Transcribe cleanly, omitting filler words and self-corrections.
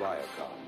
Viacom.